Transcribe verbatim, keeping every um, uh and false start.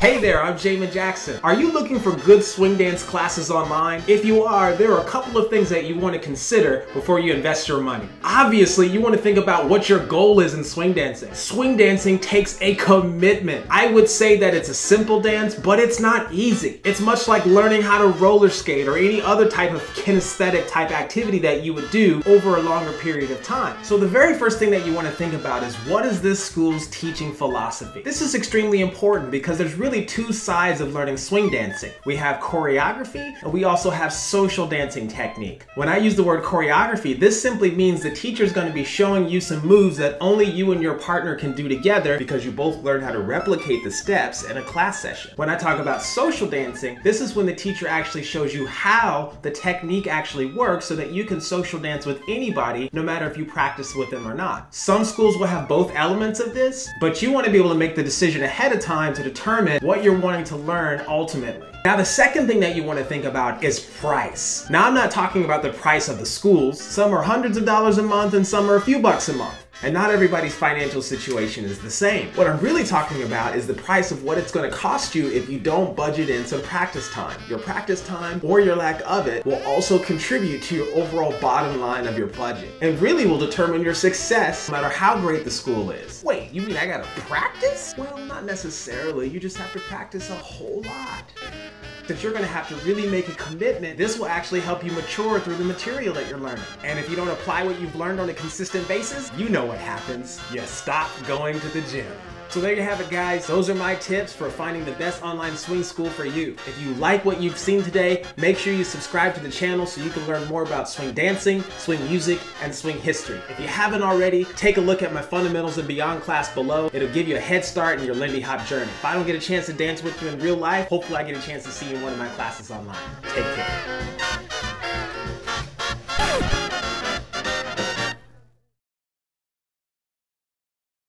Hey there, I'm Jamin Jackson. Are you looking for good swing dance classes online? If you are, there are a couple of things that you want to consider before you invest your money. Obviously, you want to think about what your goal is in swing dancing. Swing dancing takes a commitment. I would say that it's a simple dance, but it's not easy. It's much like learning how to roller skate or any other type of kinesthetic type activity that you would do over a longer period of time. So the very first thing that you want to think about is, what is this school's teaching philosophy? This is extremely important because there's really Really two sides of learning swing dancing. We have choreography and we also have social dancing technique. When I use the word choreography, this simply means the teacher's going to be showing you some moves that only you and your partner can do together because you both learn how to replicate the steps in a class session. When I talk about social dancing, this is when the teacher actually shows you how the technique actually works so that you can social dance with anybody, no matter if you practice with them or not. Some schools will have both elements of this, but you want to be able to make the decision ahead of time to determine what you're wanting to learn ultimately. Now, the second thing that you want to think about is price. Now, I'm not talking about the price of the schools. Some are hundreds of dollars a month and some are a few bucks a month. And not everybody's financial situation is the same. What I'm really talking about is the price of what it's going to cost you if you don't budget in some practice time. Your practice time, or your lack of it, will also contribute to your overall bottom line of your budget and really will determine your success no matter how great the school is. Wait, you mean I gotta practice? Well, not necessarily. You just have to practice a whole lot. That you're going to have to really make a commitment. This will actually help you mature through the material that you're learning. And if you don't apply what you've learned on a consistent basis, you know what happens. You stop going to the gym. So there you have it, guys. Those are my tips for finding the best online swing school for you. If you like what you've seen today, make sure you subscribe to the channel so you can learn more about swing dancing, swing music, and swing history. If you haven't already, take a look at my Fundamentals and Beyond class below. It'll give you a head start in your Lindy Hop journey. If I don't get a chance to dance with you in real life, hopefully I get a chance to see you in one of my classes online. Take care.